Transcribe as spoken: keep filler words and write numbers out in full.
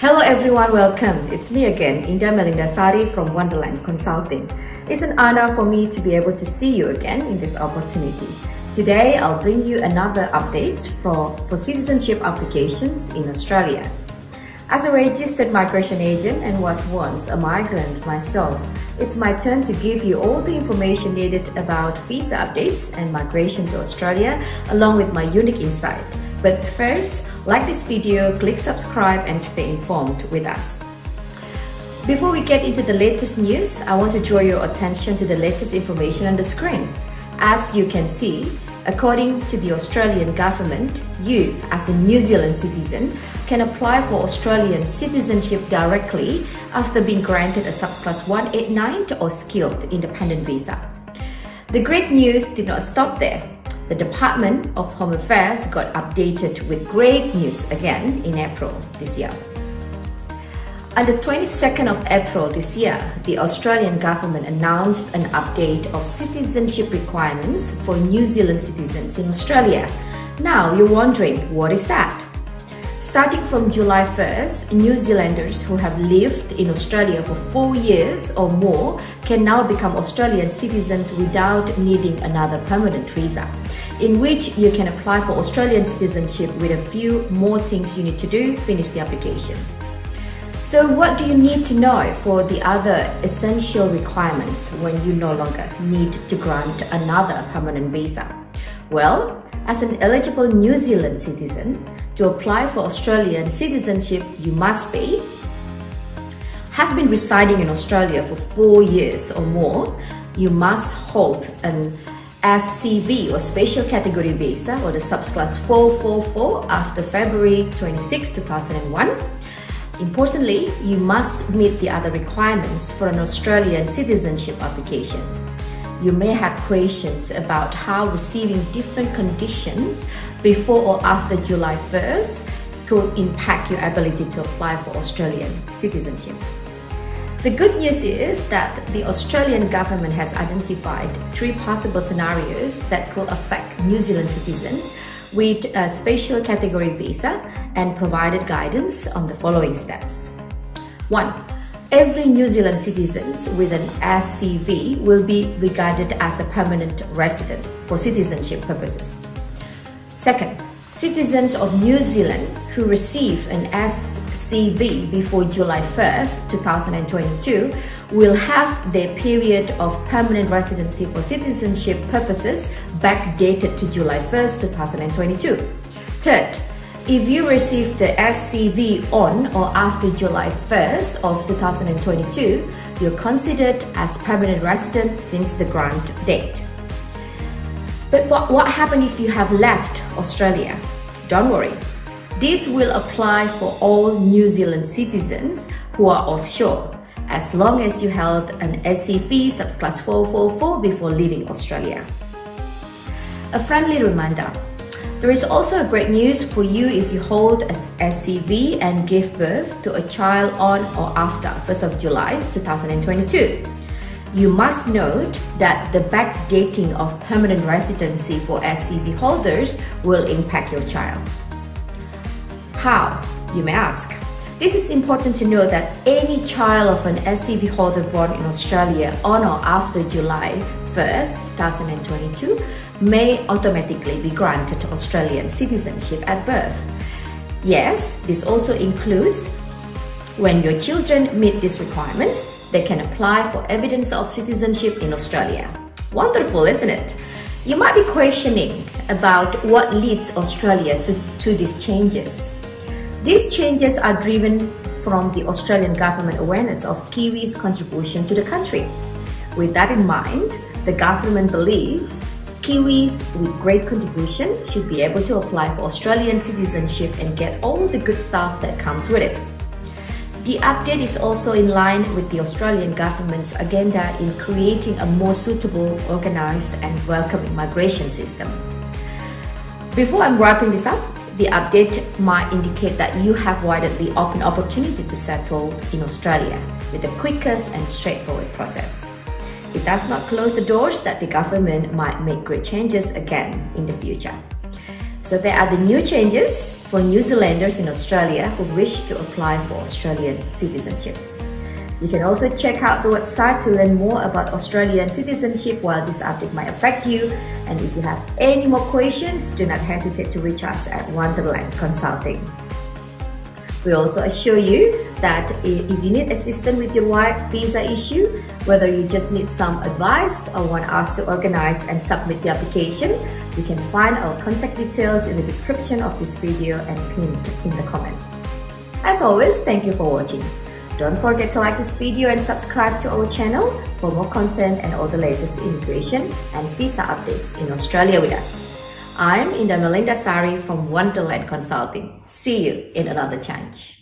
Hello everyone, welcome. It's me again, Indah Melinda Sari from ONEderland Consulting. It's an honor for me to be able to see you again in this opportunity. Today, I'll bring you another update for, for citizenship applications in Australia. As a registered migration agent and was once a migrant myself, it's my turn to give you all the information needed about visa updates and migration to Australia, along with my unique insight. But first, like this video, click subscribe and stay informed with us. Before we get into the latest news, I want to draw your attention to the latest information on the screen. As you can see, according to the Australian government, you, as a New Zealand citizen, can apply for Australian citizenship directly after being granted a Subclass one eighty-nine or Skilled Independent Visa. The great news did not stop there. The Department of Home Affairs got updated with great news again in April this year. On the twenty-second of April this year, the Australian government announced an update of citizenship requirements for New Zealand citizens in Australia. Now you're wondering, what is that? Starting from July first, New Zealanders who have lived in Australia for four years or more can now become Australian citizens without needing another permanent visa, in which you can apply for Australian citizenship with a few more things you need to do to finish the application. So what do you need to know for the other essential requirements when you no longer need to grant another permanent visa? Well, as an eligible New Zealand citizen, to apply for Australian citizenship, you must be have been residing in Australia for four years or more. You must hold an S C V or Special Category Visa or the Subclass four forty-four after February twenty-sixth two thousand one. Importantly, you must meet the other requirements for an Australian citizenship application. You may have questions about how receiving different conditions before or after July first could impact your ability to apply for Australian citizenship. The good news is that the Australian government has identified three possible scenarios that could affect New Zealand citizens with a special category visa and provided guidance on the following steps. One. Every New Zealand citizen with an S C V will be regarded as a permanent resident for citizenship purposes. Second, citizens of New Zealand who receive an S C V before July first two thousand twenty-two will have their period of permanent residency for citizenship purposes backdated to July first two thousand twenty-two. Third, if you receive the S C V on or after July first of two thousand twenty-two, you're considered as permanent resident since the grant date. But what, what happens if you have left Australia? Don't worry. This will apply for all New Zealand citizens who are offshore, as long as you held an S C V Subclass four forty-four before leaving Australia. A friendly reminder. There is also great news for you if you hold a S C V and give birth to a child on or after first of July two thousand twenty-two. You must note that the backdating of permanent residency for S C V holders will impact your child. How, you may ask? This is important to know that any child of an S C V holder born in Australia on or after July first two thousand twenty-two may automatically be granted Australian citizenship at birth. Yes, this also includes when your children meet these requirements, they can apply for evidence of citizenship in Australia. Wonderful, isn't it? You might be questioning about what leads Australia to, to these changes. These changes are driven from the Australian government awareness of Kiwi's contribution to the country. With that in mind, the government believes Kiwis with great contribution should be able to apply for Australian citizenship and get all the good stuff that comes with it. The update is also in line with the Australian government's agenda in creating a more suitable, organised and welcoming migration system. Before I'm wrapping this up, the update might indicate that you have widely open opportunity to settle in Australia with the quickest and straightforward process. It does not close the doors that the government might make great changes again in the future. So there are the new changes for New Zealanders in Australia who wish to apply for Australian citizenship. You can also check out the website to learn more about Australian citizenship, while this update might affect you. And if you have any more questions, do not hesitate to reach us at ONEderland Consulting. We also assure you that if you need assistance with your work visa issue, whether you just need some advice or want us to organize and submit your application, you can find our contact details in the description of this video and pinned in the comments. As always, thank you for watching. Don't forget to like this video and subscribe to our channel for more content and all the latest immigration and visa updates in Australia with us. I'm Indah Melinda Sari from ONEderland Consulting. See you in another change.